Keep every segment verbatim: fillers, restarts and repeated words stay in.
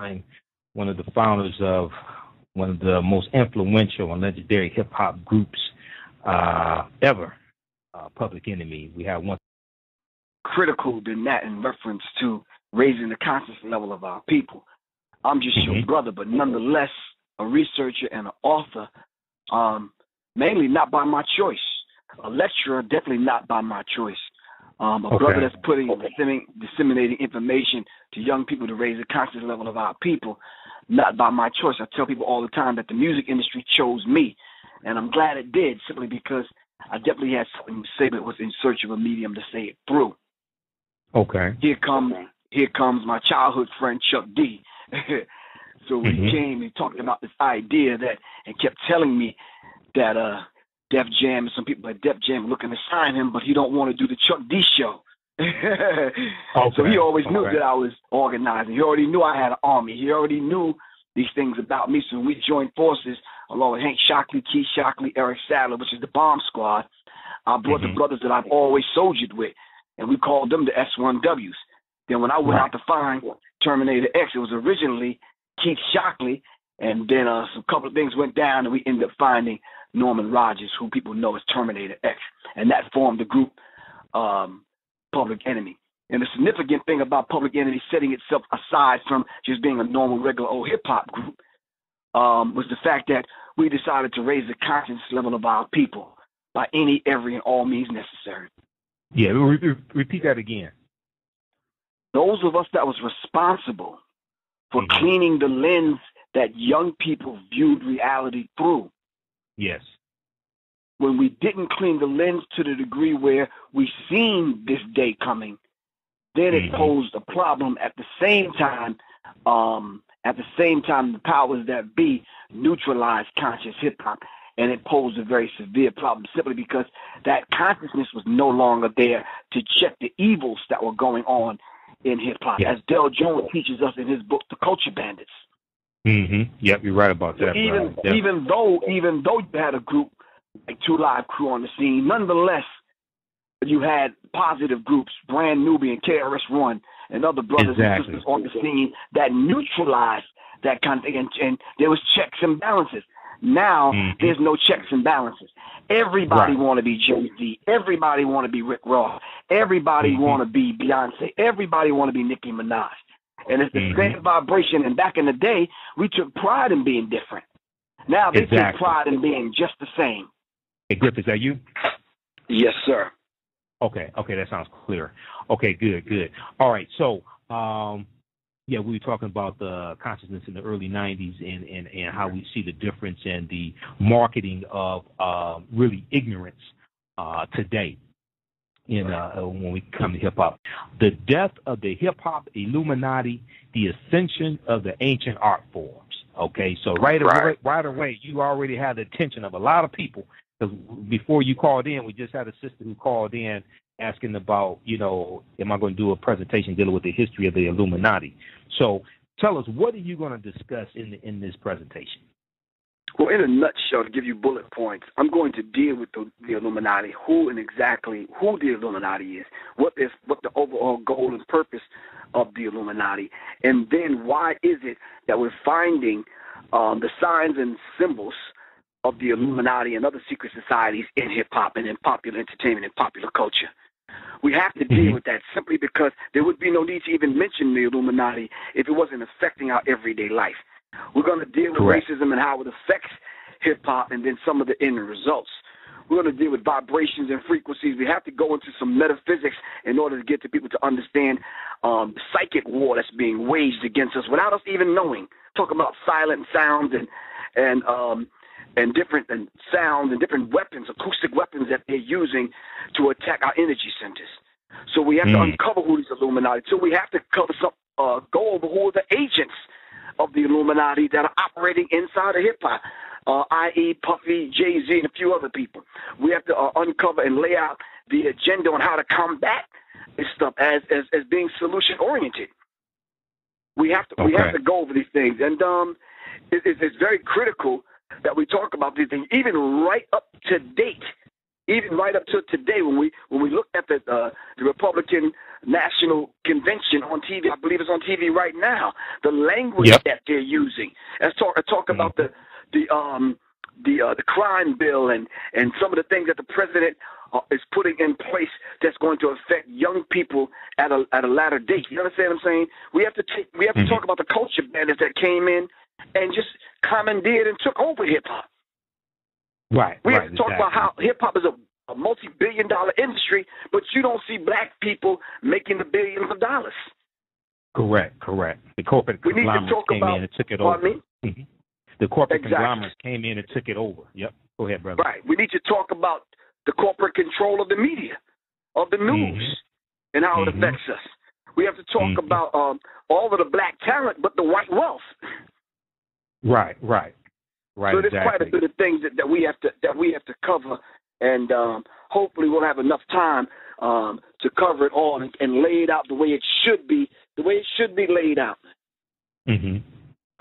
time one of the founders of one of the most influential and legendary hip hop groups uh, ever, uh, Public Enemy. We have one critical than that in reference to raising the conscious level of our people. I'm just mm-hmm. your brother, but nonetheless, a researcher and an author, um, mainly not by my choice. A lecturer, definitely not by my choice. Um, a okay. brother that's putting okay. dissemin disseminating information to young people to raise the conscious level of our people, not by my choice. I tell people all the time that the music industry chose me, and I'm glad it did, simply because I definitely had something to say, but was in search of a medium to say it through. Okay. Here comes here comes my childhood friend Chuck D. So mm-hmm. he came and talked about this idea that, and kept telling me that uh. Def Jam, some people at Def Jam looking to sign him, but he don't want to do the Chuck D show. okay. So he always knew okay. that I was organizing. He already knew I had an army. He already knew these things about me. So when we joined forces, along with Hank Shockley, Keith Shockley, Eric Sadler, which is the Bomb Squad, I brought mm-hmm. the brothers that I've always soldiered with, and we called them the S one Ws. Then when I went right. out to find Terminator X, it was originally Keith Shockley, and then uh, some couple of things went down, and we ended up finding Norman Rogers, who people know as Terminator X, and that formed the group um, Public Enemy. And the significant thing about Public Enemy setting itself aside from just being a normal, regular old hip-hop group um, was the fact that we decided to raise the conscience level of our people by any, every, and all means necessary. Yeah, re re repeat that again. Those of us that was responsible for mm-hmm. cleaning the lens that young people viewed reality through. Yes. When we didn't clean the lens to the degree where we seen this day coming, then it mm-hmm. posed a problem. At the same time, um, at the same time, the powers that be neutralized conscious hip hop, and it posed a very severe problem simply because that consciousness was no longer there to check the evils that were going on in hip hop, yes. as Del Jones teaches us in his book, The Culture Bandits. Mm-hmm. Yep, you're right about that. So even yep. even though even though you had a group like Two Live Crew on the scene, nonetheless you had positive groups, Brand Newbie and K R S One and other brothers exactly. and sisters on the scene that neutralized that kind of thing, and, and there was checks and balances. Now mm-hmm. there's no checks and balances. Everybody right. want to be Jay-Z. Everybody want to be Rick Ross. Everybody mm-hmm. want to be Beyonce. Everybody want to be Nicki Minaj. And it's the mm-hmm. same vibration. And back in the day, we took pride in being different. Now they exactly. take pride in being just the same. Hey, Griff, is that you? Yes, sir. Okay. Okay, that sounds clear. Okay, good, good. All right. So, um, yeah, we were talking about the consciousness in the early nineties and, and, and how we see the difference in the marketing of uh, really ignorance uh, today. In, uh, when we come to hip-hop, the death of the hip-hop Illuminati, the ascension of the ancient art forms. Okay, so right, right. Away, right away, you already had the attention of a lot of people. Because before you called in, we just had a sister who called in asking about, you know, am I going to do a presentation dealing with the history of the Illuminati? So tell us, what are you going to discuss in, the, in this presentation? Well, in a nutshell, to give you bullet points, I'm going to deal with the, the Illuminati, who and exactly who the Illuminati is, what is what the overall goal and purpose of the Illuminati, and then why is it that we're finding um, the signs and symbols of the Illuminati and other secret societies in hip-hop and in popular entertainment and popular culture. We have to deal with that simply because there would be no need to even mention the Illuminati if it wasn't affecting our everyday life. We're going to deal with Correct. racism and how it affects hip-hop and then some of the end results. We're going to deal with vibrations and frequencies. We have to go into some metaphysics in order to get to people to understand um, the psychic war that's being waged against us without us even knowing. Talking about silent sounds and and um, and different and sounds and different weapons, acoustic weapons that they're using to attack our energy centers. So we have mm. to uncover who these Illuminati. So we have to cover some, uh, go over who are the agents of the Illuminati that are operating inside of hip-hop, uh, i e Puffy, Jay-Z, and a few other people. We have to uh, uncover and lay out the agenda on how to combat this stuff as as, as being solution-oriented. We have to okay. we have to go over these things, and um, it, it's, it's very critical that we talk about these things, even right up to date even right up to today, when we when we look at the uh, the Republican National Convention on T V, I believe it's on T V right now. The language yep. that they're using, as talk talk mm-hmm. about the the um the uh, the crime bill and and some of the things that the president uh, is putting in place that's going to affect young people at a at a latter date. You understand what I'm saying? We have to take, we have mm-hmm. to talk about the culture bandits that came in and just commandeered and took over hip hop. Right. We right, have to talk exactly. about how hip hop is a, a multi-billion dollar industry, but you don't see black people making the billions of dollars. Correct, correct. The corporate we conglomerates came about, in and took it over. Mm-hmm. The corporate exactly. conglomerates came in and took it over. Yep. Go ahead, brother. Right. We need to talk about the corporate control of the media, of the news, mm-hmm. and how mm-hmm. it affects us. We have to talk mm-hmm. about um, all of the black talent, but the white wealth. Right, right. Right, so there's exactly. quite a bit of things that, that we have to that we have to cover, and um, hopefully we'll have enough time um, to cover it all and, and lay it out the way it should be, the way it should be laid out. Mm-hmm.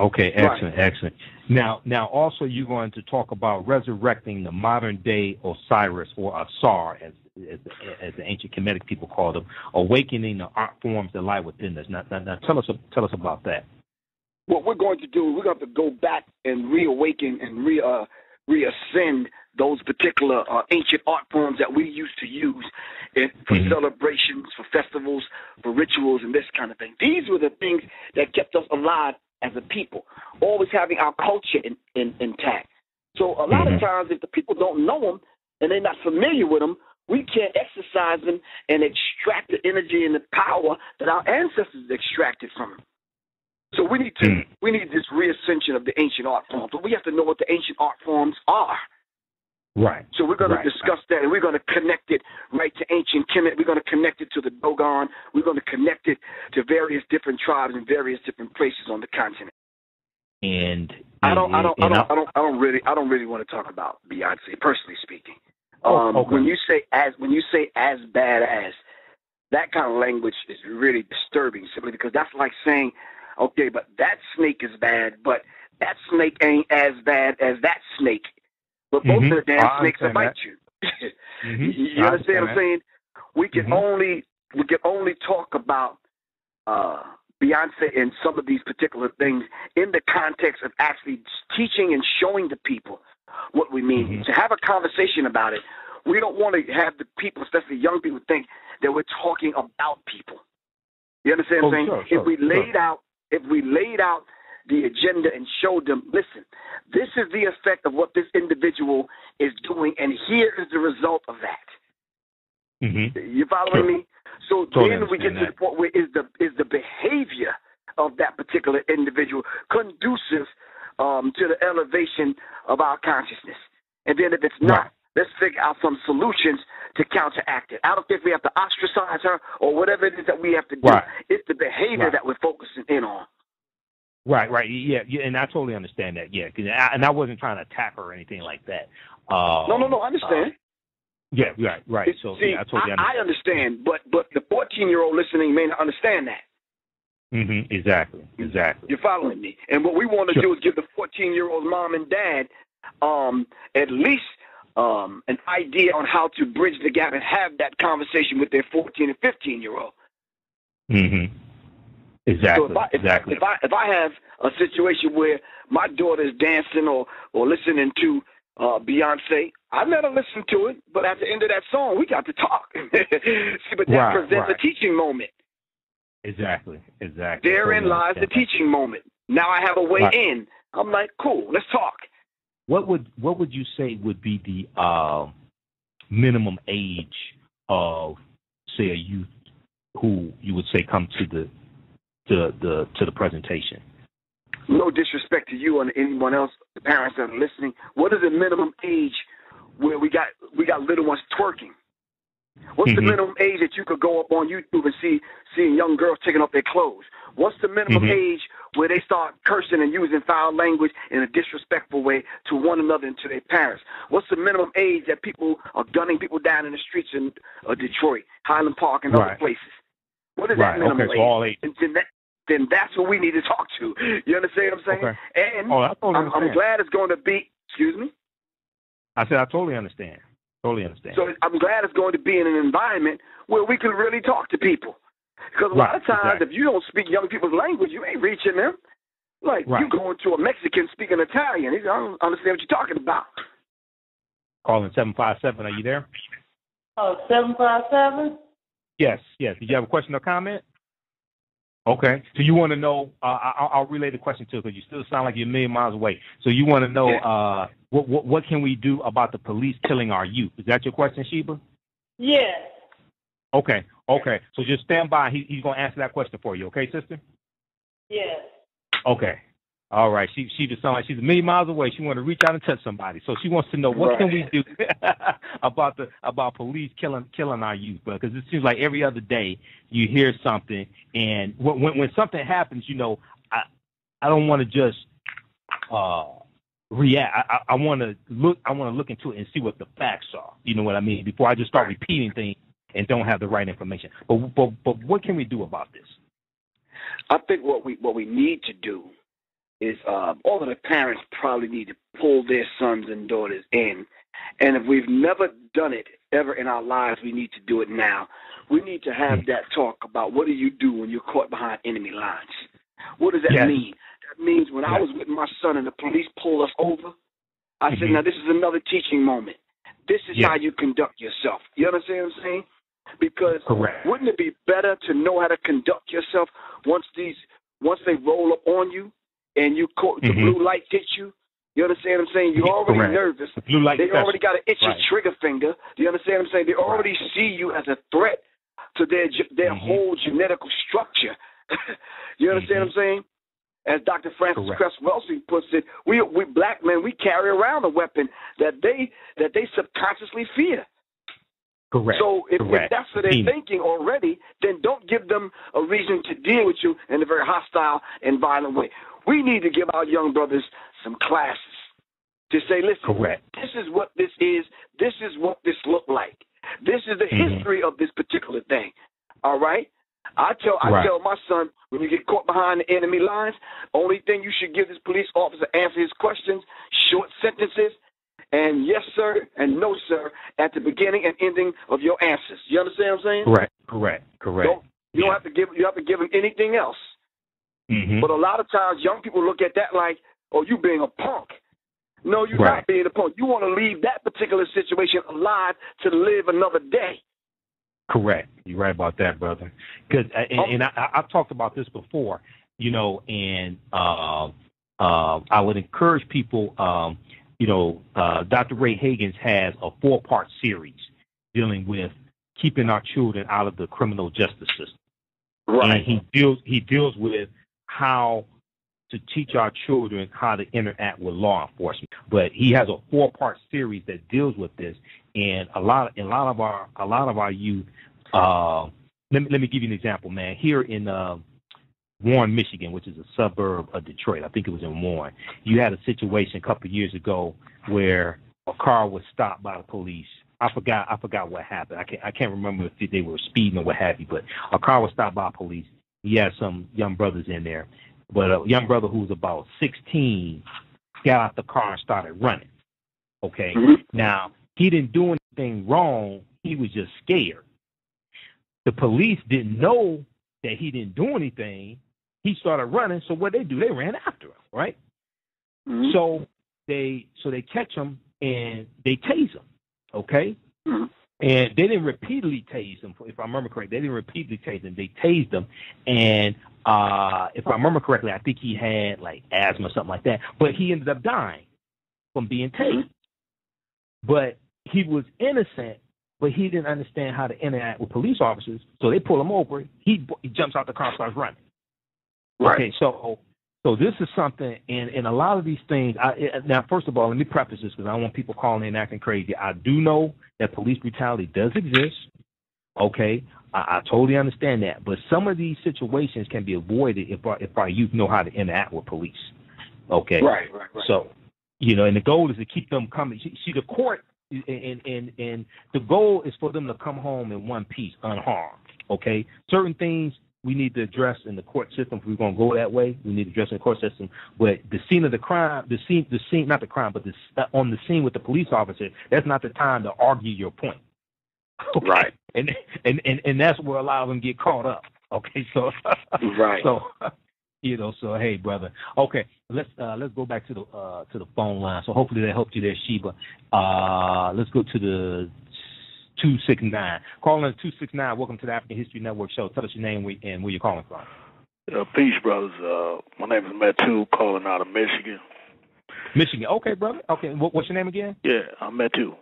Okay, excellent, right. excellent. Now, now also you're going to talk about resurrecting the modern day Osiris or Asar, as as, as the ancient Kemetic people called them, awakening the art forms that lie within us. Now, now, now tell us tell us about that. What we're going to do, we're going to have to go back and reawaken and re, uh, reascend those particular uh, ancient art forms that we used to use in, for mm-hmm. celebrations, for festivals, for rituals, and this kind of thing. These were the things that kept us alive as a people, always having our culture in, in, intact. So a lot mm-hmm. of times, if the people don't know them and they're not familiar with them, we can't exercise them and extract the energy and the power that our ancestors extracted from them. So we need to mm. we need this reascension of the ancient art forms, but we have to know what the ancient art forms are. Right. So we're going right. to discuss that, and we're going to connect it right to ancient Kemet. We're going to connect it to the Dogon. We're going to connect it to various different tribes and various different places on the continent. And, and I don't I don't I don't I don't I don't really I don't really want to talk about Beyonce, personally speaking. Um, oh, okay. When you say as when you say as bad as, that kind of language is really disturbing, simply because that's like saying, okay, but that snake is bad, but that snake ain't as bad as that snake. But both mm-hmm. of the damn I snakes will bite you. mm-hmm. You understand what I'm saying? We can mm-hmm. only we can only talk about uh, Beyonce and some of these particular things in the context of actually teaching and showing the people what we mean. Mm-hmm. To have a conversation about it, we don't want to have the people, especially young people, think that we're talking about people. You understand what I'm oh, saying? Sure, if we sure, laid sure. out If we laid out the agenda and showed them, listen, this is the effect of what this individual is doing, and here is the result of that. Mm-hmm. You following me? So totally then we get that. to the point where is the is the behavior of that particular individual conducive um, to the elevation of our consciousness? And then if it's not, right. let's figure out some solutions to counteract it. I don't think we have to ostracize her or whatever it is that we have to do. Right. It's the behavior right. that we're focusing in on. Right, right. Yeah, yeah, and I totally understand that. Yeah, I, and I wasn't trying to attack her or anything like that. Um, no, no, no, I understand. Uh, yeah, right, right. So, See, yeah, I, totally I, understand. I understand, but but the fourteen-year-old listening may not understand that. Mm-hmm, exactly, exactly. You're following me. And what we want to sure. do is give the fourteen-year-old mom and dad um, at least – Um, an idea on how to bridge the gap and have that conversation with their fourteen and fifteen-year-old. Mm-hmm. Exactly. So if I, if, exactly. If I, if I have a situation where my daughter is dancing or, or listening to uh, Beyonce, I let her listen to it, but at the end of that song, we got to talk. See, but that right, presents right. a teaching moment. Exactly. Exactly. Therein totally lies the teaching moment. Now I have a way right. in. I'm like, cool, let's talk. What would what would you say would be the uh, minimum age of, say, a youth who you would say come to the to the to the presentation? No disrespect to you and anyone else, the parents that are listening. What is the minimum age where we got we got little ones twerking? What's mm-hmm. the minimum age that you could go up on YouTube and see seeing young girls taking off their clothes? What's the minimum mm-hmm. age where they start cursing and using foul language in a disrespectful way to one another and to their parents? What's the minimum age that people are gunning people down in the streets in uh, Detroit, Highland Park, and right. other places? What is right. that minimum okay, age? So all eight. And then, that, then that's what we need to talk to. You understand what I'm saying? Okay. And oh, I totally I'm, I'm glad it's going to be – excuse me? I said I totally understand. Totally understand. So I'm glad it's going to be in an environment where we can really talk to people. Because a right, lot of times, exactly. if you don't speak young people's language, you ain't reaching them. Like, right. you going to a Mexican speaking Italian. I don't understand what you're talking about. Calling seven five seven, are you there? Oh, seven five seven? Yes, yes. Did you have a question or comment? Okay. So you want to know, uh, I'll, I'll relay the question to you because you still sound like you're a million miles away. So you want to know yeah. uh, what, what what can we do about the police killing our youth? Is that your question, Sheba? Yes. Yeah. Okay, okay. So just stand by. He, he's going to answer that question for you. Okay, sister? Yes. Yeah. Okay. All right. She she just sounds like she's a million miles away. She wanted to reach out and touch somebody. So she wants to know what right. can we do about the about police killing killing our youth, because it seems like every other day you hear something, and when when, when something happens, you know, I I don't want to just uh, react. I, I, I want to look. I want to look into it and see what the facts are. You know what I mean? Before I just start repeating things and don't have the right information. But but but what can we do about this? I think what we what we need to do. Is uh, all of the parents probably need to pull their sons and daughters in. And if we've never done it ever in our lives, we need to do it now. We need to have that talk about what do you do when you're caught behind enemy lines? What does that yes. mean? That means when yes. I was with my son and the police pulled us over, I mm-hmm. said, now this is another teaching moment. This is yes. how you conduct yourself. You understand what I'm saying? Because Correct. Wouldn't it be better to know how to conduct yourself once these once they roll up on you? And you caught the mm-hmm. blue light hit you. You understand what I'm saying? You're already Correct. Nervous. The blue light they session. Already got an itchy right. trigger finger. You understand what I'm saying? They already right. see you as a threat to their their mm-hmm. whole genetical structure. You understand mm-hmm. what I'm saying? As Doctor Francis Cress Welsing puts it, we we black men we carry around a weapon that they that they subconsciously fear. Correct. So if, Correct. If that's what they're thinking already, then don't give them a reason to deal with you in a very hostile and violent way. We need to give our young brothers some classes to say, listen, Correct. This is what this is. This is what this looked like. This is the mm-hmm. history of this particular thing. All right? I tell right. I tell my son, when you get caught behind the enemy lines, only thing you should give this police officer answer his questions, short sentences, and yes, sir, and no, sir, at the beginning and ending of your answers. You understand what I'm saying? Correct, correct, correct. Don't, you yeah. don't have to give you have to give him anything else. Mm-hmm. But a lot of times young people look at that like, oh, you being a punk. No, you're right. not being a punk. You want to leave that particular situation alive to live another day. Correct. You're right about that, brother. Cause, and oh. and I, I've talked about this before, you know, and uh, uh, I would encourage people, um, you know, uh, Doctor Ray Higgins has a four-part series dealing with keeping our children out of the criminal justice system. Right. And he deals, he deals with how to teach our children how to interact with law enforcement. But he has a four-part series that deals with this, and a lot, a lot of our, a lot of our youth. Uh, let me let me give you an example, man. Here in uh, Warren, Michigan, which is a suburb of Detroit, I think it was in Warren. You had a situation a couple of years ago where a car was stopped by the police. I forgot, I forgot what happened. I can't, I can't remember if they were speeding or what have you. But a car was stopped by police. He had some young brothers in there, but a young brother who was about sixteen got out the car and started running. Okay. Mm-hmm. Now, he didn't do anything wrong. He was just scared. The police didn't know that he didn't do anything. He started running. So what they do, they ran after him, right? Mm-hmm. So they, so they catch him and they tase him. Okay. Mm-hmm. And they didn't repeatedly tase them, if I remember correctly. They didn't repeatedly tase them. They tased them. And uh, if I remember correctly, I think he had, like, asthma or something like that. But he ended up dying from being tased. But he was innocent, but he didn't understand how to interact with police officers. So they pull him over. He, he jumps out the car and starts running. Right. Okay, so so this is something, and, and a lot of these things, I, now, first of all, let me preface this because I don't want people calling in acting crazy. I do know that police brutality does exist, okay? I, I totally understand that. But some of these situations can be avoided if our, if our youth know how to interact with police, okay? Right, right, right. So, you know, and the goal is to keep them coming. See, the court, and, and, and the goal is for them to come home in one piece, unharmed, okay? Certain things we need to address in the court system. If we're going to go that way, we need to address in the court system. But the scene of the crime, the scene, the scene, not the crime, but the, uh, on the scene with the police officer, that's not the time to argue your point. Okay? Right. And, and and and that's where a lot of them get caught up. Okay. So. Right. So, you know. So hey, brother. Okay. Let's uh, let's go back to the uh, to the phone line. So hopefully that helped you there, Sheba. Uh, let's go to the two six nine. Calling two six nine, welcome to the African History Network show. Tell us your name and where you're calling from. Uh, peace, brothers. Uh, my name is Matu, calling out of Michigan. Michigan. Okay, brother. Okay. What, what's your name again? Yeah, I'm Matu.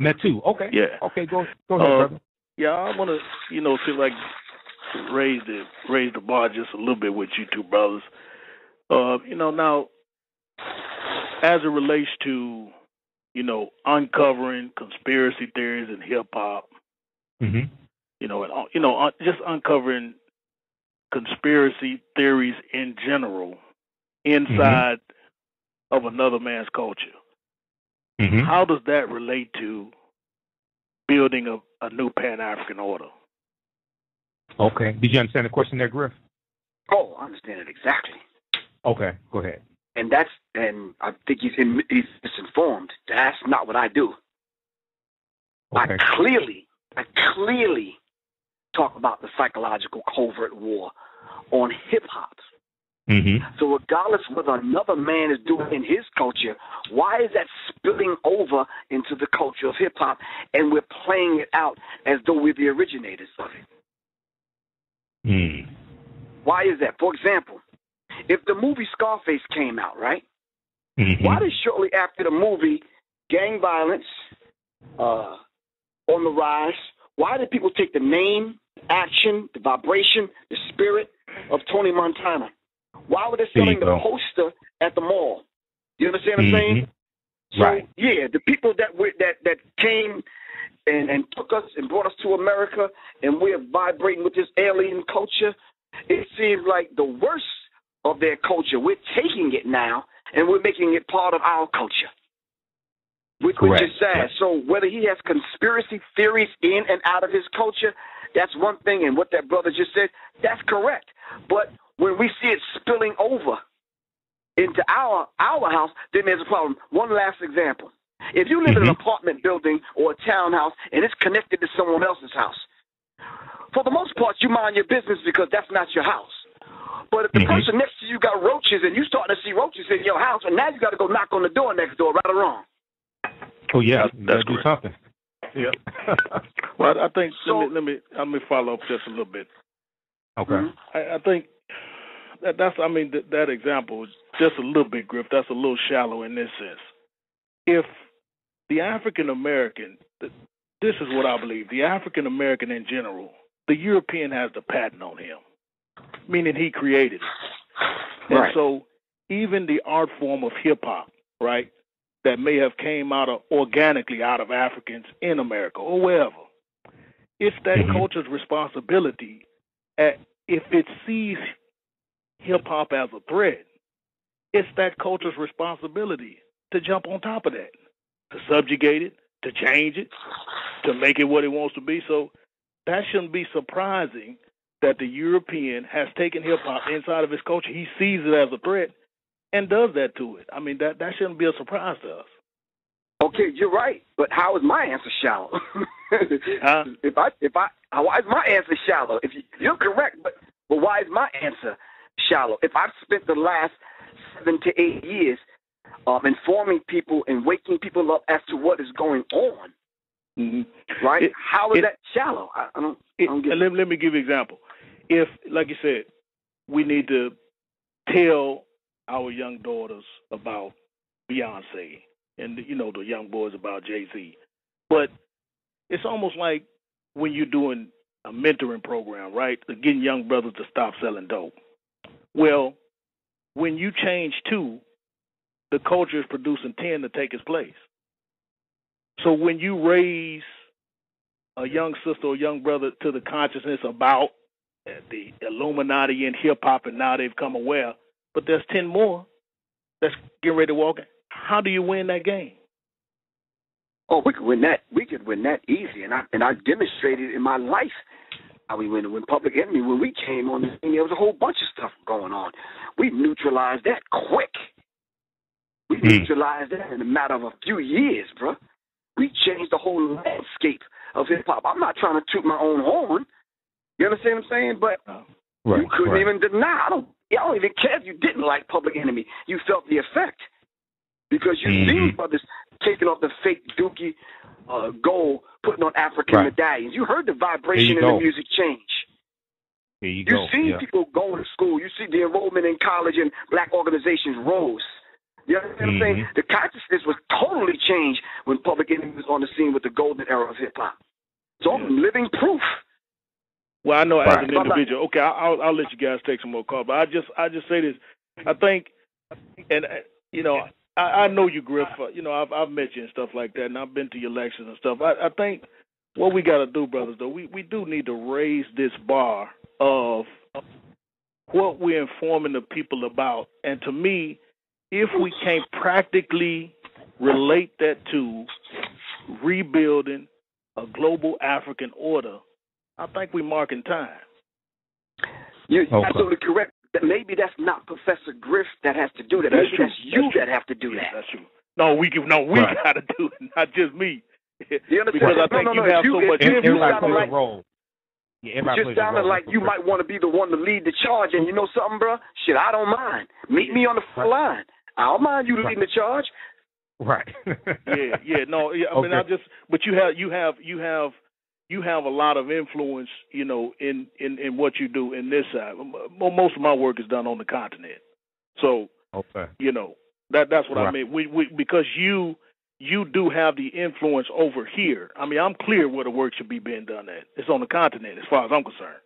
Matu. Okay. Yeah. Okay, go go ahead, uh, brother. Yeah, I want to, you know, feel like raise the, raise the bar just a little bit with you two brothers. Uh, you know, now, as it relates to, you know, uncovering conspiracy theories in hip hop, mm-hmm. you know, and you know, un just uncovering conspiracy theories in general inside mm-hmm. of another man's culture. Mm-hmm. How does that relate to building a, a new Pan-African order? Okay. Did you understand the question there, Griff? Oh, I understand it exactly. Okay, go ahead. And that's, and I think he's, in, he's misinformed. That's not what I do. Okay. I clearly, I clearly talk about the psychological covert war on hip hop. Mm-hmm. So regardless of what another man is doing in his culture, why is that spilling over into the culture of hip hop, and we're playing it out as though we're the originators of it? Mm. Why is that? For example, if the movie Scarface came out, right? Mm-hmm. Why did shortly after the movie, gang violence uh, on the rise, why did people take the name, action, the vibration, the spirit of Tony Montana? Why were they selling the poster at the mall? You understand what I'm mm-hmm. saying? So, right. Yeah, the people that were, that that came and, and took us and brought us to America, and we're vibrating with this alien culture, it seems like the worst of their culture. We're taking it now, and we're making it part of our culture, which, which is sad. Correct. So whether he has conspiracy theories in and out of his culture, that's one thing, and what that brother just said, that's correct. But when we see it spilling over into our, our house, then there's a problem. One last example. If you live mm-hmm. in an apartment building or a townhouse, and it's connected to someone else's house, for the most part, you mind your business because that's not your house. But if the mm-hmm. person next to you got roaches and you starting to see roaches in your house, and now you got to go knock on the door next door, right or wrong? Oh yeah, that's do something. Yeah. Well, I think so, let me let me let me follow up just a little bit. Okay. Mm-hmm. I, I think that that's I mean that, that example is just a little bit, Griff. That's a little shallow in this sense. If the African American, this is what I believe, the African American in general, the European has the patent on him. Meaning he created it. Right. And so even the art form of hip-hop, right, that may have came out of organically out of Africans in America or wherever, it's that mm-hmm. culture's responsibility at, if it sees hip-hop as a threat, it's that culture's responsibility to jump on top of that, to subjugate it, to change it, to make it what it wants to be. So that shouldn't be surprising that the European has taken hip-hop inside of his culture. He sees it as a threat and does that to it. I mean, that, that shouldn't be a surprise to us. Okay, you're right, but how is my answer shallow? Huh? If I, if I, why is my answer shallow? If you, you're correct, but, but why is my answer shallow? If I've spent the last seven to eight years um, informing people and waking people up as to what is going on, mm-hmm. right? It, how is it, that shallow? I, I don't, it, I don't get let, let me give you an example. If, like you said, we need to tell our young daughters about Beyonce and, you know, the young boys about Jay-Z. But it's almost like when you're doing a mentoring program, right, getting young brothers to stop selling dope. Well, when you change two, the culture is producing ten to take its place. So when you raise a young sister or young brother to the consciousness about the Illuminati and hip-hop, and now they've come aware, but there's ten more that's getting ready to walk in. How do you win that game? Oh, we could win that. We could win that easy, and I and I demonstrated in my life. how we went. When Public Enemy, when we came on the scene, there was a whole bunch of stuff going on. We neutralized that quick. We mm. neutralized that in a matter of a few years, bro. We changed the whole landscape of hip-hop. I'm not trying to toot my own horn. You understand what I'm saying? But right, you couldn't right. even deny. I don't, I don't even care if you didn't like Public Enemy. You felt the effect. Because you mm-hmm. see brothers taking off the fake dookie uh, gold, putting on African right. medallions. You heard the vibration in the music change. Here you you go. see yeah. people going to school. You see the enrollment in college and black organizations rose. You understand mm-hmm. what I'm saying? The consciousness was totally changed when Public Enemy was on the scene with the golden era of hip-hop. So yeah. I'm living proof. Well, I know right. as an individual. Okay, I'll, I'll let you guys take some more calls. But I just, I just say this. I think, and, you know, I, I know you, Griff. You know, I've, I've met you and stuff like that, and I've been to your lectures and stuff. I, I think what we got to do, brothers, though, we, we do need to raise this bar of what we're informing the people about. And to me, if we can't practically relate that to rebuilding a global African order, I think we're marking time. You're okay. absolutely correct. That maybe that's not Professor Griff that has to do that. That's maybe true. that's you that's that have to do yeah, that. That's true. No, we give. No, we right. gotta do it. Not just me. You understand? Because I think no, no, you no, have you, so much. If, if you sound like, role. Yeah, just sounded like you might want to be the one to lead the charge. And you know something, bro? Shit, I don't mind. Meet me on the front right. line. I don't mind you right. leading the charge. Right. yeah. Yeah. No. Yeah, I okay. mean, I just. But you have. You have. You have. You have a lot of influence, you know, in, in, in what you do in this side. Most of my work is done on the continent, so okay. you know that that's what right. I mean. We, we because you you do have the influence over here. I mean, I'm clear where the work should be being done at. It's on the continent, as far as I'm concerned.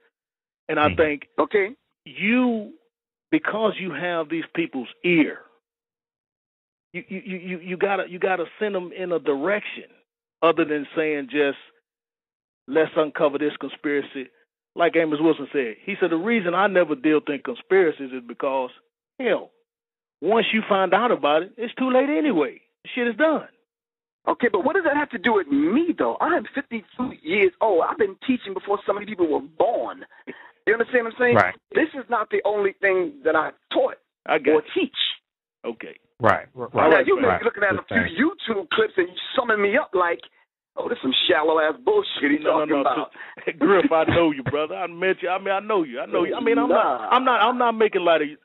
And I think okay, you because you have these people's ear, you you you you gotta you gotta send them in a direction other than saying just. Let's uncover this conspiracy. Like Amos Wilson said, he said, the reason I never dealt in conspiracies is because, hell, once you find out about it, it's too late anyway. The shit is done. Okay, but what does that have to do with me, though? I am fifty-two years old. I've been teaching before so many people were born. You understand what I'm saying? Right. This is not the only thing that I taught I or you. teach. Okay. Right. right. Now, right. you may right. be looking at a few YouTube clips and you summing me up like, oh, this is some shallow-ass bullshit he's no, talking no, no. about. Griff, I know you, brother. I met you. I mean, I know you. I know you. I mean, I'm nah. not I'm not, I'm not making light of you.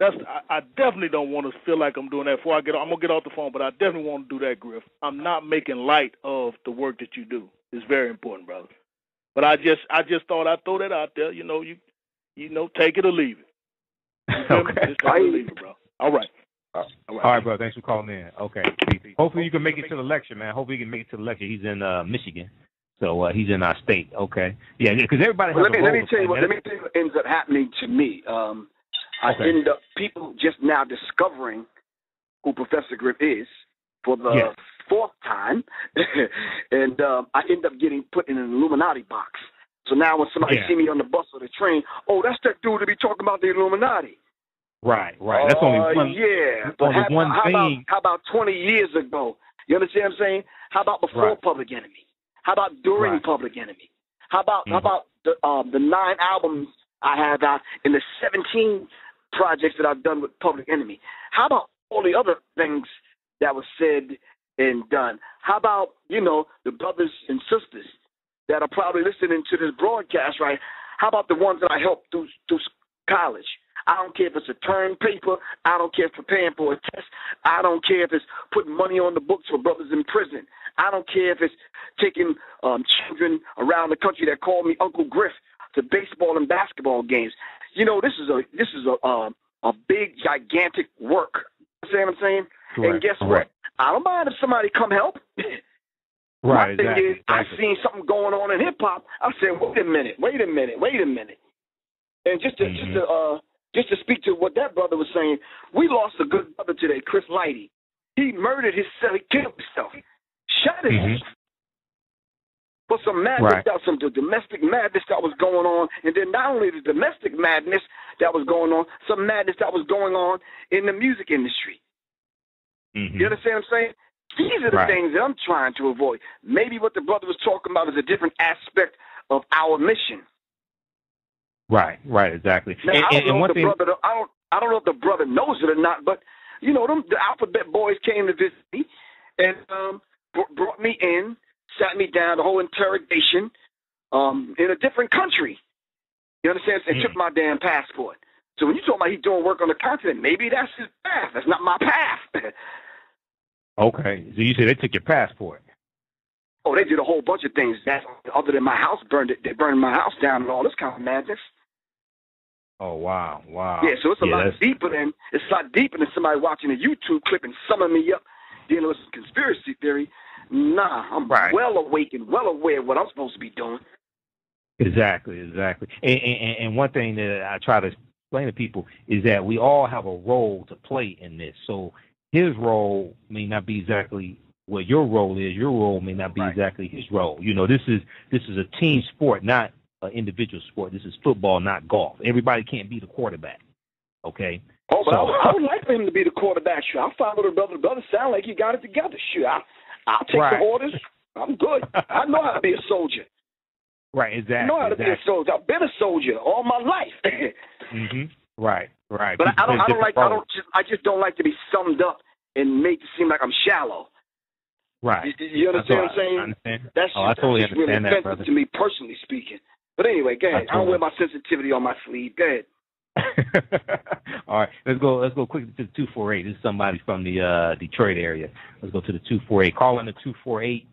That's, I, I definitely don't want to feel like I'm doing that before I get off. I'm going to get off the phone, but I definitely want to do that, Griff. I'm not making light of the work that you do. It's very important, brother. But I just I just thought I'd throw that out there. You know, you you know, take it or leave it. Okay. Just take it or leave it, bro. All right. All right, all right, bro. Thanks for calling in. Okay. Hopefully you can make it to the lecture, man. Hopefully you can make it to the lecture. He's in uh, Michigan, so uh, he's in our state. Okay. Yeah, because everybody. Has well, let, me, let me tell you what. Let me tell you what ends up happening to me. Um, I okay. end up people just now discovering who Professor Griff is for the yes. fourth time, and um, I end up getting put in an Illuminati box. So now when somebody yeah. see me on the bus or the train, oh, that's that dude to be talking about the Illuminati. Right, right. That's only one. Uh, yeah, but only how, one how, about, thing. how about twenty years ago? You understand what I'm saying? How about before right. Public Enemy? How about during right. Public Enemy? How about mm-hmm. how about the uh, the nine albums I have out and the seventeen projects that I've done with Public Enemy? How about all the other things that were said and done? How about you know the brothers and sisters that are probably listening to this broadcast? Right? How about the ones that I helped through through college? I don't care if it's a term paper. I don't care if it's preparing for a test. I don't care if it's putting money on the books for brothers in prison. I don't care if it's taking um, children around the country that call me Uncle Griff to baseball and basketball games. You know, this is a this is a a, a big, gigantic work. You see what I'm saying? Correct. And guess Correct. what? I don't mind if somebody come help. Right. My thing exactly. is, I seen something going on in hip-hop. I said, wait a minute, wait a minute, wait a minute. And just to, mm-hmm. just to uh, Just to speak to what that brother was saying, we lost a good brother today, Chris Lighty. He murdered himself, he killed himself, shot himself mm-hmm. for some madness, right. that, some domestic madness that was going on, and then not only the domestic madness that was going on, some madness that was going on in the music industry. Mm-hmm. You understand what I'm saying? These are the right. things that I'm trying to avoid. Maybe what the brother was talking about is a different aspect of our mission. Right, right, exactly. Now, and, I, don't and one thing... brother, I, don't, I don't know if the brother knows it or not, but, you know, them, the Alphabet Boys came to visit me and um, brought me in, sat me down, the whole interrogation um, in a different country. You understand? And mm. took my damn passport. So when you talk about he doing work on the continent, maybe that's his path. That's not my path. Okay. So you said they took your passport. Oh, they did a whole bunch of things that, other than my house burned it. They burned my house down and all this kind of madness. Oh, wow. Wow. Yeah, so it's a yeah, lot that's... deeper than it's a lot deeper than somebody watching a YouTube clip and summing me up, dealing with some conspiracy theory. Nah, I'm right. well awake and well aware of what I'm supposed to be doing. Exactly, exactly. And, and, and one thing that I try to explain to people is that we all have a role to play in this. So his role may not be exactly what your role is. Your role may not be right. exactly his role. You know, this is this is a team sport, not an individual sport. This is football, not golf. Everybody can't be the quarterback. Okay. Oh, but so, I, I would like for him to be the quarterback. Sure, I follow the brother. The brother sound like he got it together. Sure, I, I'll take right. the orders. I'm good. I know how to be a soldier. Right, exactly. I know how to exactly. be a soldier. I've been a soldier all my life. mm-hmm. Right, right. But I don't, I don't like. Roles. I don't. Just, I just don't like to be summed up and made to seem like I'm shallow. Right. You, you understand what I'm saying? I understand. That's oh, I totally that's understand really that, brother. To me personally speaking. But anyway, go ahead. I, totally I don't wear my sensitivity on my sleeve. Go ahead. All right, let's go. Let's go quickly to the two four eight. This is somebody from the uh, Detroit area. Let's go to the two four eight. Call in the two four eight.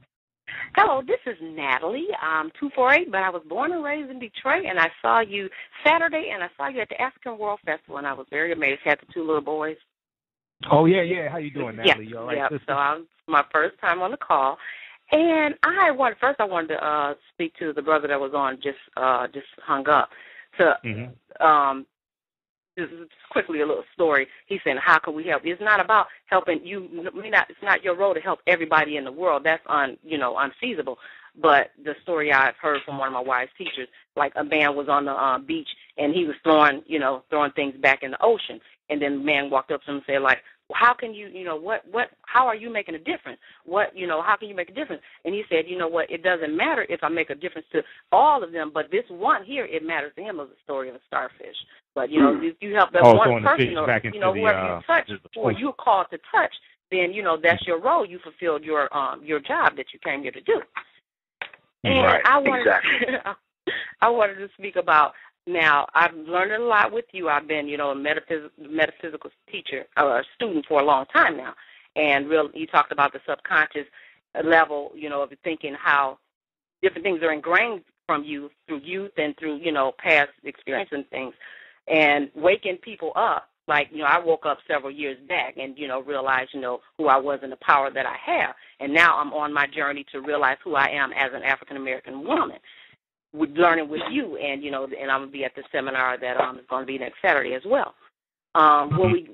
Hello, this is Natalie. I'm two four eight, but I was born and raised in Detroit, and I saw you Saturday, and I saw you at the African World Festival, and I was very amazed. Had the two little boys. Oh yeah, yeah. How you doing, Natalie? Yeah, you all right? Yeah. So I was my first time on the call. And I wanted first. I wanted to uh, speak to the brother that was on just uh, just hung up. To mm-hmm. um, just quickly a little story. He's saying, "How can we help?" It's not about helping you. May not. It's not your role to help everybody in the world. That's un you know unfeasible. But the story I've heard from one of my wife's teachers, like a man was on the uh, beach and he was throwing you know throwing things back in the ocean, and then the man walked up to him and said like. How can you, you know, what, what, how are you making a difference? What, you know, how can you make a difference? And he said, you know what, it doesn't matter if I make a difference to all of them, but this one here, it matters to him of the story of a starfish. But, you know, mm. if you help that oh, one person or, you know, the, whoever uh, you touch or you're called to touch, then, you know, that's your role. You fulfilled your, um, your job that you came here to do. And right. I wanted, exactly. I wanted to speak about, now, I've learned a lot with you. I've been, you know, a metaphys metaphysical teacher or a student for a long time now. And real, you talked about the subconscious level, you know, of thinking how different things are ingrained from you through youth and through, you know, past experience and things. And waking people up, like, you know, I woke up several years back and, you know, realized, you know, who I was and the power that I have. And now I'm on my journey to realize who I am as an African-American woman. With learning with you, and you know, and I'm gonna be at the seminar that um is going to be next Saturday as well. Um, when we,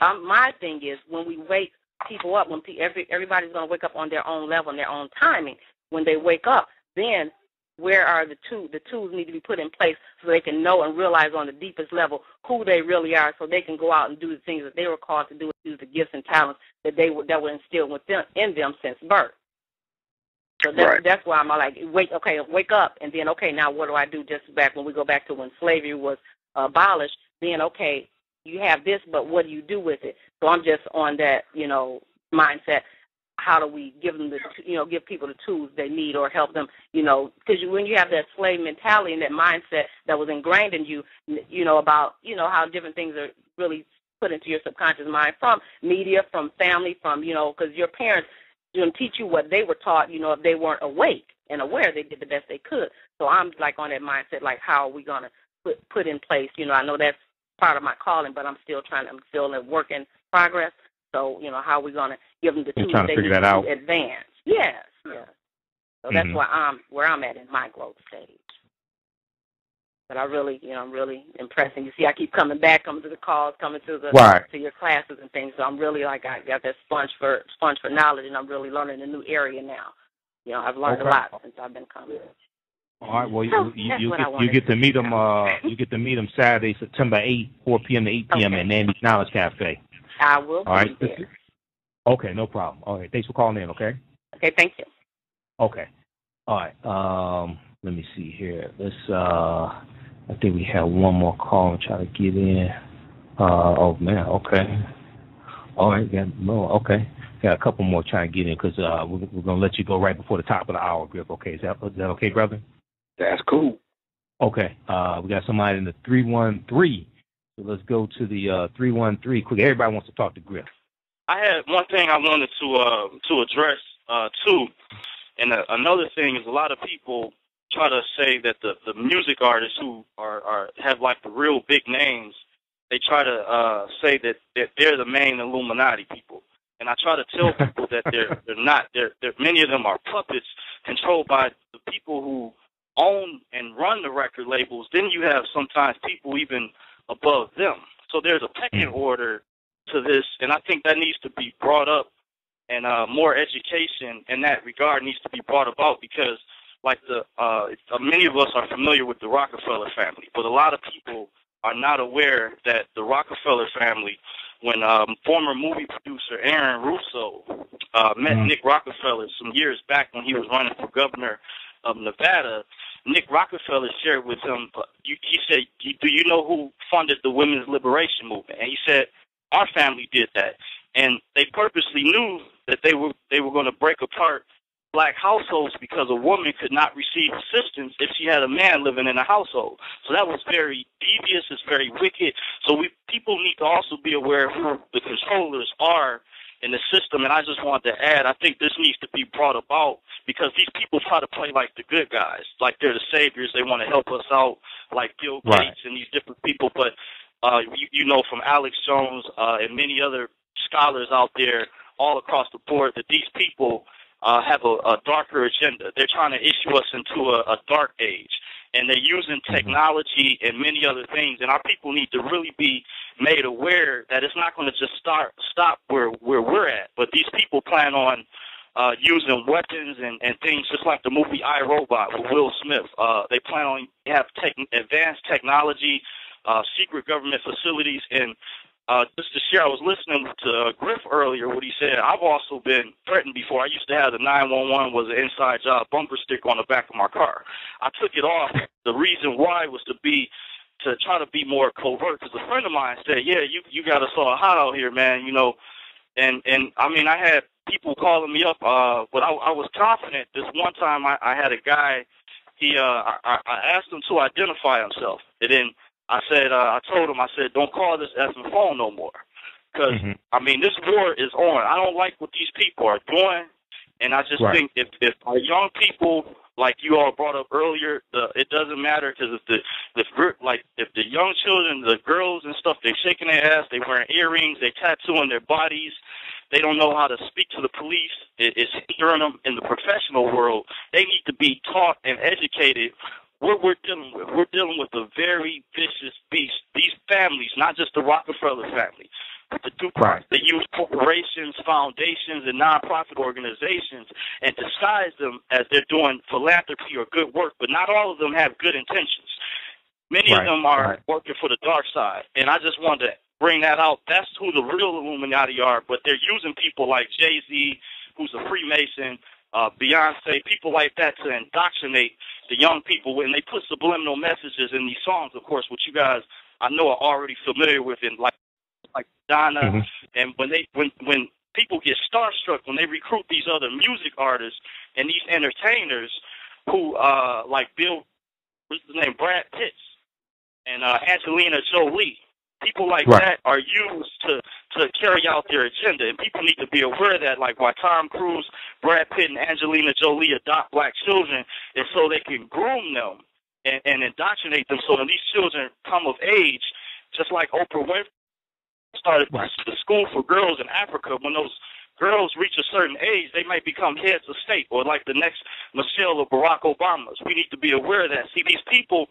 um, my thing is when we wake people up, when pe every everybody's going to wake up on their own level and their own timing. When they wake up, then where are the two? The tools need to be put in place so they can know and realize on the deepest level who they really are, so they can go out and do the things that they were called to do, use the gifts and talents that they that were instilled within in them since birth. So that's, right. that's why I'm like, wake, okay, wake up, and then, okay, now what do I do just back when we go back to when slavery was abolished, then, okay, you have this, but what do you do with it? So I'm just on that, you know, mindset, how do we give them the, you know, give people the tools they need or help them, you know, because you, when you have that slave mentality and that mindset that was ingrained in you, you know, about, you know, how different things are really put into your subconscious mind from media, from family, from, you know, because your parents, you know, teach you what they were taught, you know, if they weren't awake and aware, they did the best they could. So I'm, like, on that mindset, like, how are we going to put, put in place, you know, I know that's part of my calling, but I'm still trying to, I'm still in work in progress. So, you know, how are we going to give them the tools they need to advance? Yes, yes. So that's mm-hmm. why I'm, where I'm at in my growth stage. But I really, you know, I'm really impressing. You see, I keep coming back, coming to the calls, coming to the right. to your classes and things. So I'm really like I got that sponge for sponge for knowledge, and I'm really learning a new area now. You know, I've learned okay. a lot since I've been coming. All right. Well, so you you, you, get, you get to meet them. Uh, you get to meet them Saturday, September eighth, four p m to eight p m okay. at Nanny's Knowledge Cafe. I will. All right. Be there. Okay, no problem. All right. Thanks for calling in. Okay. Okay. Thank you. Okay. All right. Um. Let me see here. Let's. Uh, I think we have one more call and try to get in. Uh, oh man. Okay. All right. Got more. Okay. Got a couple more trying to get in because uh, we're, we're gonna let you go right before the top of the hour, Griff. Okay. Is that is that okay, brother? That's cool. Okay. Uh, we got somebody in the three one three. So let's go to the uh, three one three quick. Everybody wants to talk to Griff. I had one thing I wanted to uh, to address uh, too. And uh, another thing is a lot of people try to say that the, the music artists who are, are have like the real big names, they try to uh, say that, that they're the main Illuminati people. And I try to tell people that they're they're not. They're, they're many of them are puppets controlled by the people who own and run the record labels. Then you have sometimes people even above them. So there's a pecking order to this, and I think that needs to be brought up. And uh, more education in that regard needs to be brought about because, like the uh, many of us are familiar with the Rockefeller family, but a lot of people are not aware that the Rockefeller family, when um, former movie producer Aaron Russo uh, met mm-hmm. Nick Rockefeller some years back when he was running for governor of Nevada, Nick Rockefeller shared with him, he said, "Do you know who funded the women's liberation movement?" And he said, "Our family did that." And they purposely knew that they were they were going to break apart black households because a woman could not receive assistance if she had a man living in a household. So that was very devious. It's very wicked. So we people need to also be aware of who the controllers are in the system. And I just wanted to add, I think this needs to be brought about because these people try to play like the good guys, like they're the saviors. They want to help us out, like Bill Gates right. and these different people. But uh, you, you know, from Alex Jones uh, and many other scholars out there all across the board that these people uh, have a, a darker agenda. They're trying to issue us into a, a dark age, and they're using technology and many other things, and our people need to really be made aware that it's not going to just start, stop where, where we're at, but these people plan on uh, using weapons and, and things just like the movie I, Robot with Will Smith. Uh, they plan on have tech, advanced technology, uh, secret government facilities, and Uh, just to share, I was listening to uh, Griff earlier, what he said. I've also been threatened before. I used to have the nine one one was an inside job bumper sticker on the back of my car. I took it off. The reason why was to be to try to be more covert. Because a friend of mine said, "Yeah, you you got us all hot out here, man." You know, and and I mean, I had people calling me up, uh, but I, I was confident. This one time, I, I had a guy. He, uh, I, I asked him to identify himself, and then. I said, uh, I told him, I said, don't call this effing phone no more. Because, mm-hmm. I mean, this war is on. I don't like what these people are doing. And I just right. think if, if our young people, like you all brought up earlier, the, it doesn't matter because if the, the, like, if the young children, the girls and stuff, they're shaking their ass, they're wearing earrings, they're tattooing their bodies. They don't know how to speak to the police. It, it's hindering them in the professional world. They need to be taught and educated. What we're dealing with, we're dealing with a very vicious beast. These families, not just the Rockefeller family, but the Duke, right. they use corporations, foundations, and nonprofit organizations and disguise them as they're doing philanthropy or good work, but not all of them have good intentions. Many right. of them are right. working for the dark side, and I just wanted to bring that out. That's who the real Illuminati are, but they're using people like Jay-Z, who's a Freemason, Uh, Beyonce, people like that to indoctrinate the young people, and they put subliminal messages in these songs, of course, which you guys I know are already familiar with, and like like Donna, mm-hmm. and when they when when people get starstruck when they recruit these other music artists and these entertainers who uh, like Bill, what's his name, Brad Pitt, and uh, Angelina Jolie. People like right. that are used to, to carry out their agenda, and people need to be aware of that, like why Tom Cruise, Brad Pitt, and Angelina Jolie adopt black children, and so they can groom them and, and indoctrinate them. So when these children come of age, just like Oprah Winfrey started right. the school for girls in Africa, when those girls reach a certain age, they might become heads of state, or like the next Michelle or Barack Obamas. We need to be aware of that. See, these people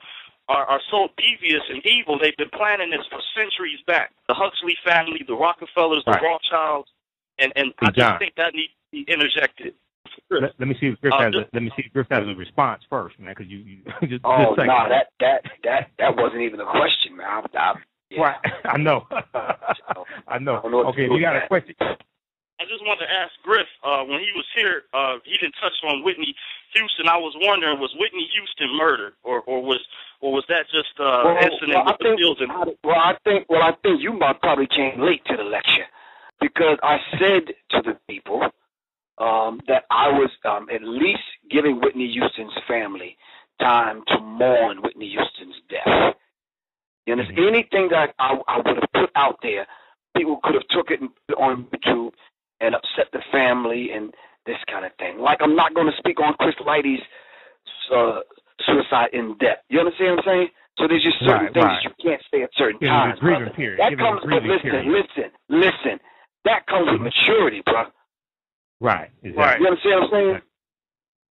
Are, are so devious and evil. They've been planning this for centuries back. The Huxley family, the Rockefellers, the right. Rothschilds, and, and I just think that needs to be interjected. Let, let me see if Griff uh, has just, a, let me see if Griff has a response first, man, because you, you just oh no, nah, that that that that wasn't even a question, man. I, I, yeah. Right, I know, I know. I know okay, we got that. a question. I just wanted to ask Griff, uh, when he was here, uh, he didn't touch on Whitney Houston. I was wondering, was Whitney Houston murder, or or was or was that just uh, well, incident well, with I the think, and I, Well, I think well I think you might probably came late to the lecture, because I said to the people um, that I was um, at least giving Whitney Houston's family time to mourn Whitney Houston's death. And if anything that I, I would have put out there, people could have took it and put it on YouTube and upset the family and this kind of thing. Like, I'm not going to speak on Chris Lighty's uh, suicide in depth. You understand what I'm saying? So there's just certain right, things right. you can't say at certain Give times. That Give comes with, listen, listen, listen. That comes with maturity, bro. Right. Exactly. Right. You understand what I'm saying? Right.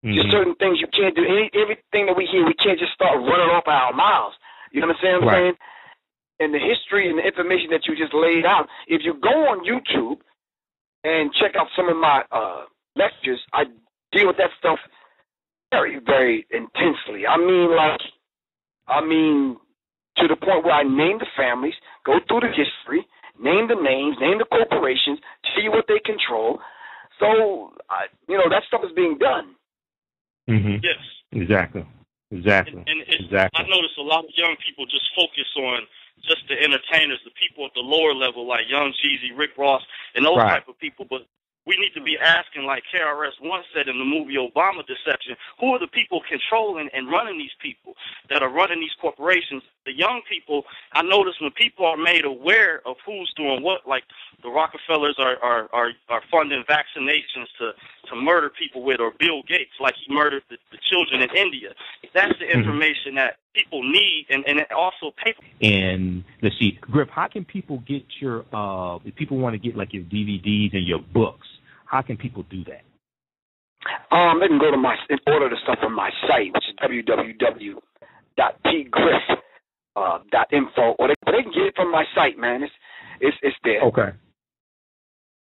There's mm-hmm. certain things you can't do. Any, everything that we hear, we can't just start running off our mouths. You understand what I'm right. saying? And the history and the information that you just laid out, if you go on YouTube and check out some of my uh, lectures, I deal with that stuff very, very intensely. I mean, like, I mean, to the point where I name the families, go through the history, name the names, name the corporations, see what they control. So, I, you know, that stuff is being done. Mm-hmm. Yes. Exactly. Exactly. And, and it's, exactly. I notice a lot of young people just focus on just the entertainers, the people at the lower level, like Young Jeezy, Rick Ross, and those right. type of people. But we need to be asking, like K R S One said in the movie Obama Deception, who are the people controlling and running these people that are running these corporations? The young people, I notice when people are made aware of who's doing what, like the Rockefellers are are, are, are funding vaccinations to, to murder people with, or Bill Gates, like he murdered the, the children in India. That's the information mm-hmm. that people need, and, and also paper. And let's see, Griff, how can people get your, uh, if people want to get like your D V Ds and your books, how can people do that? Um, they can go to my, and order the stuff on my site, which is w w w dot p griff dot info, or they, they can get it from my site, man. It's, it's, it's there. Okay.